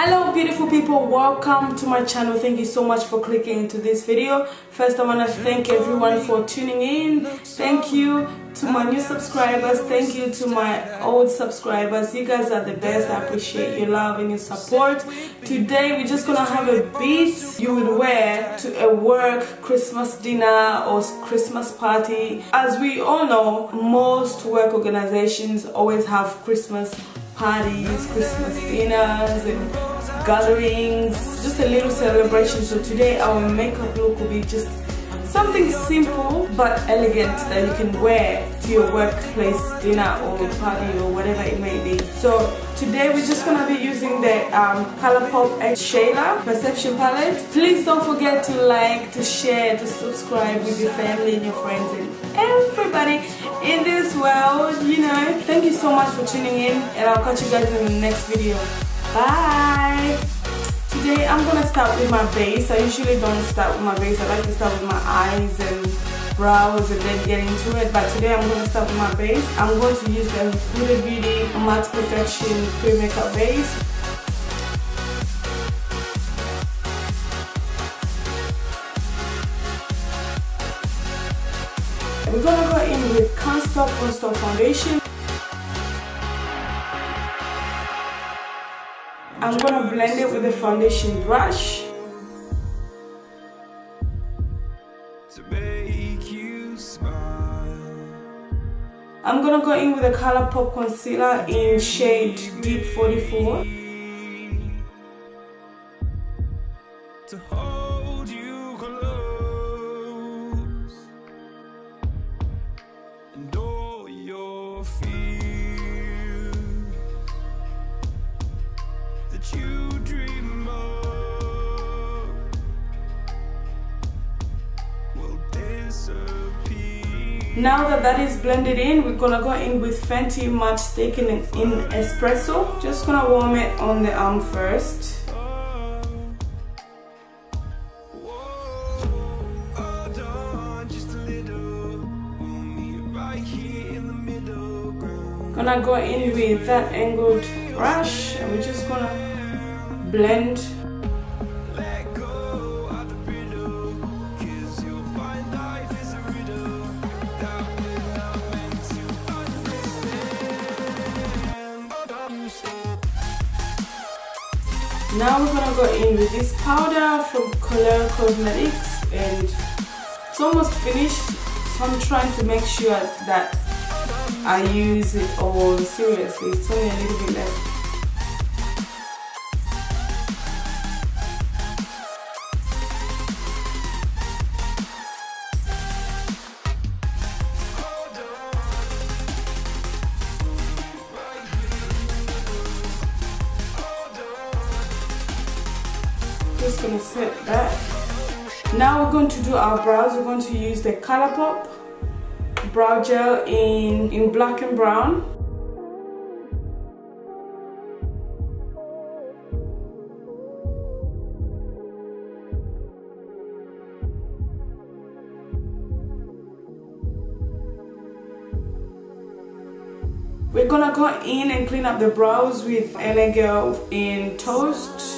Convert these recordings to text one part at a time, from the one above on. Hello beautiful people, welcome to my channel. Thank you so much for clicking into this video. First I want to thank everyone for tuning in. Thank you to my new subscribers, thank you to my old subscribers. You guys are the best. I appreciate your love and your support. Today we're just gonna have a beat you would wear to a work, Christmas dinner or Christmas party. As we all know, most work organizations always have Christmas parties, Christmas dinners and gatherings, just a little celebration. So today our makeup look will be just something simple but elegant that you can wear to your workplace dinner or party or whatever it may be. So today we're just gonna be using the Colourpop X Shayla Perception Palette. Please don't forget to like, to share, to subscribe with your family and your friends and everybody in this world, you know. Thank you so much for tuning in, and I'll catch you guys in the next video. Bye! Today I'm gonna start with my base. I usually don't start with my base. I like to start with my eyes and brows and then get into it. But today I'm gonna start with my base. I'm going to use the Huda Beauty Matte Perfection Cream Makeup Base. We're gonna go in with Can't Stop, Won't Stop Foundation. I'm gonna blend it with a foundation brush. I'm gonna go in with a Colourpop concealer in shade Deep 44. Now that is blended in, we're gonna go in with Fenty Match Stick in Espresso. Just gonna warm it on the arm first. Gonna go in with that angled brush, and we're just gonna blend. Now we're gonna go in with this powder from Colour Cosmetics, and it's almost finished, so I'm trying to make sure that I use it all seriously. It's only a little bit left. Just gonna set that. Now we're going to do our brows. We're going to use the Colourpop brow gel in black and brown. We're gonna go in and clean up the brows with LA Girl in Toast.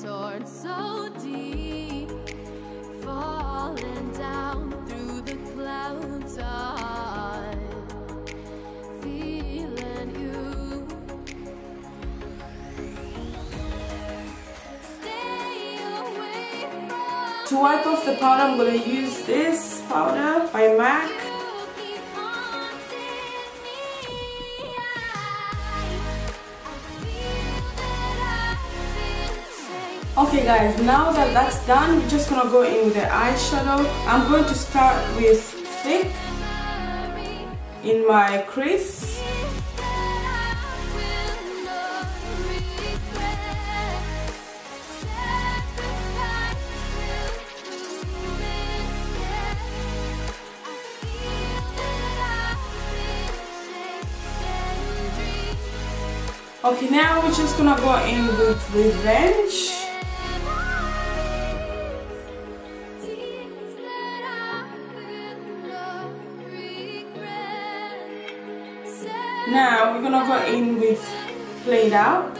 Torn so deep, falling down through the clouds. I'm feeling you. Stay away from. To wipe off the powder, I'm going to use this powder by MAC. Okay guys, now that that's done, we're just gonna go in with the eyeshadow. I'm going to start with Thick in my crease. Okay, now we're just gonna go in with Revenge. Now we're gonna go in with Played Out.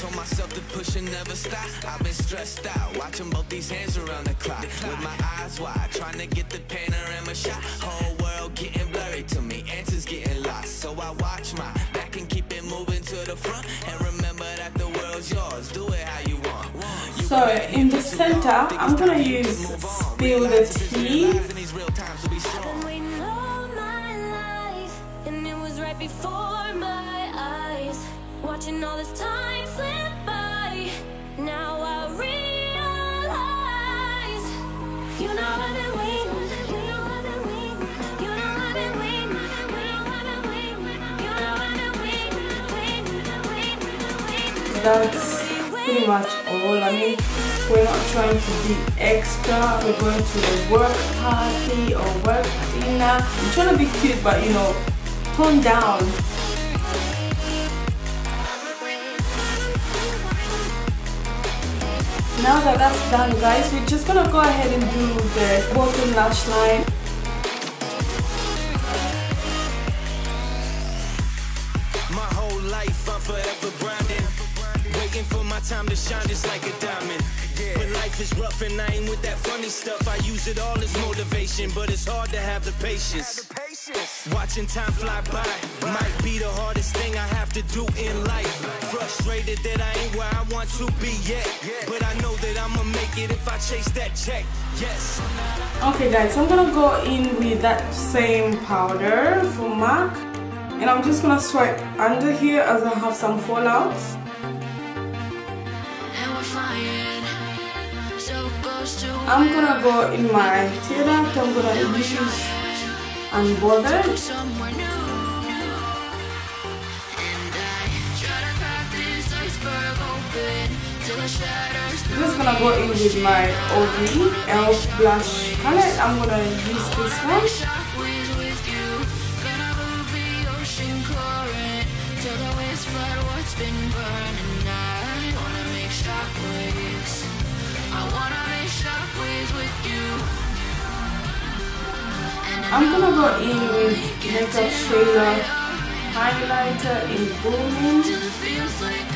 Told myself to push and never stop. I've been stressed out, watching both these hands around the clock. With my eyes wide, trying to get the panorama shot. Whole world getting blurry to me, answers getting lost. So I watch my back and keep it moving to the front. And remember that the world's yours, do it how you want. So in the center, I'm gonna use Spill the Tea. Before my eyes, watching all this time slip by. Now I realize, you know I've been waiting, you know I've been waiting, you know I've been waiting, you know I've been waiting. That's pretty much all. I mean, we're not trying to be extra. We're going to a work party or work dinner. I'm trying to be cute, but you know, tone down. Now that that's done, guys, we're just gonna go ahead and do the bottom lash line. My whole life I'm forever grinding, waiting for my time to shine just like a diamond. But life is rough and I ain't with that funny stuff. I use it all as motivation, but it's hard to have the patience. Watching time fly by might be the hardest thing I have to do in life. Frustrated that I ain't where I want to be yet, but I know that I'ma make it if I chase that check. Yes. Okay, guys, I'm gonna go in with that same powder from MAC, and I'm just gonna swipe under here as I have some fallouts. I'm gonna go in my tear duct. I'm gonna use Unbothered. I'm just gonna go in with my O.V. Elf blush palette. I'm gonna use this one. I'm gonna go in with Makeup Shayla highlighter in Blooming.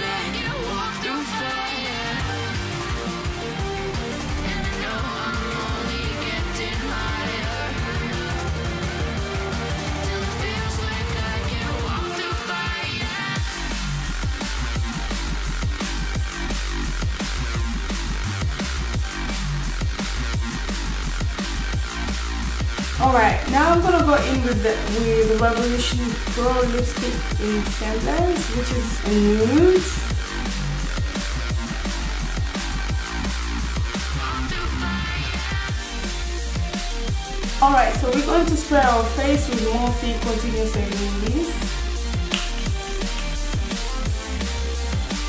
Alright, now I'm gonna go in with the Revolution Pro Lipstick in Sandals, which is a nude. Alright, so we're going to spray our face with Morphe Continuous Setting Mist.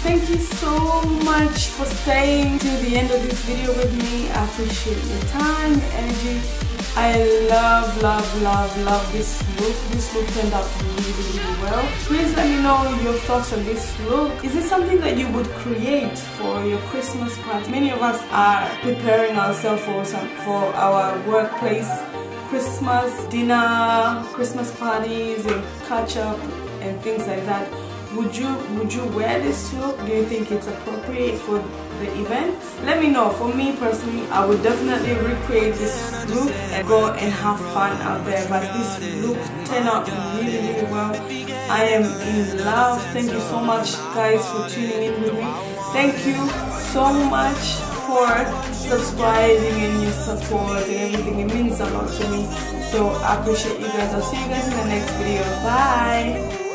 Thank you so much for staying till the end of this video with me. I appreciate your time, your energy. I love, love, love, love this look. This look turned out really, really well. Please let me know your thoughts on this look. Is it something that you would create for your Christmas party? Many of us are preparing ourselves for our workplace Christmas dinner, Christmas parties, and catch up and things like that. Would you wear this look? Do you think it's appropriate for the event? Let me know. For me personally, I would definitely recreate this look and go and have fun out there. But this look turned out really, really well. I am in love. Thank you so much, guys, for tuning in with me. Thank you so much for subscribing and your support and everything. It means a lot to me. So I appreciate you guys. I'll see you guys in the next video. Bye.